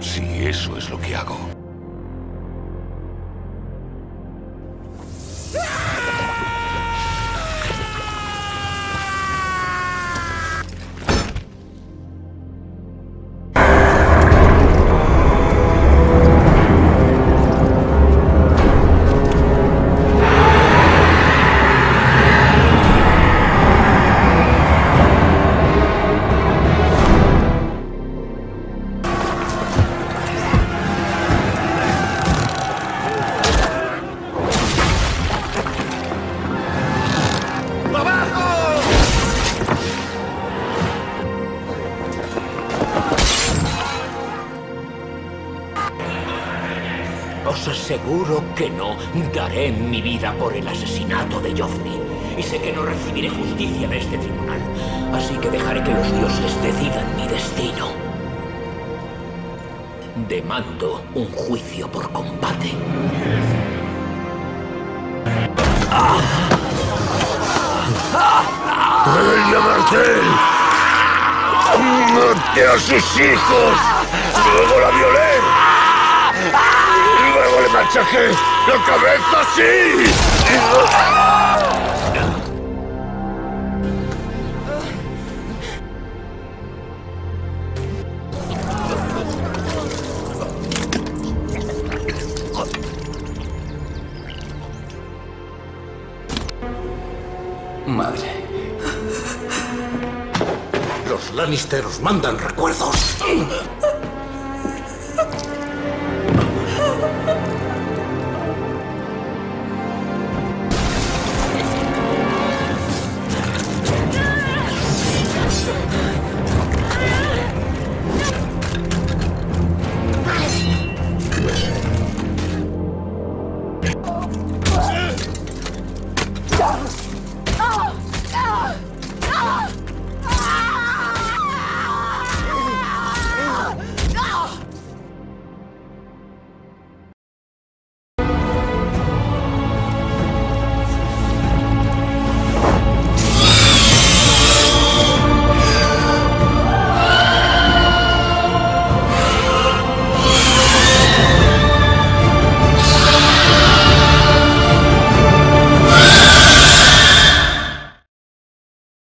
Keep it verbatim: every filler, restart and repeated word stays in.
Sí, eso es lo que hago. Os aseguro que no daré mi vida por el asesinato de Joffrey. Y sé que no recibiré justicia de este tribunal. Así que dejaré que los dioses decidan mi destino. Demando un juicio por combate. ¡Ah! ¡Ah! ¡Oberyn Martell! ¡Mate a sus hijos! ¡Luego la violé! ¡Luego le machaqué la cabeza así! Madre. Los Lannister os mandan recuerdos.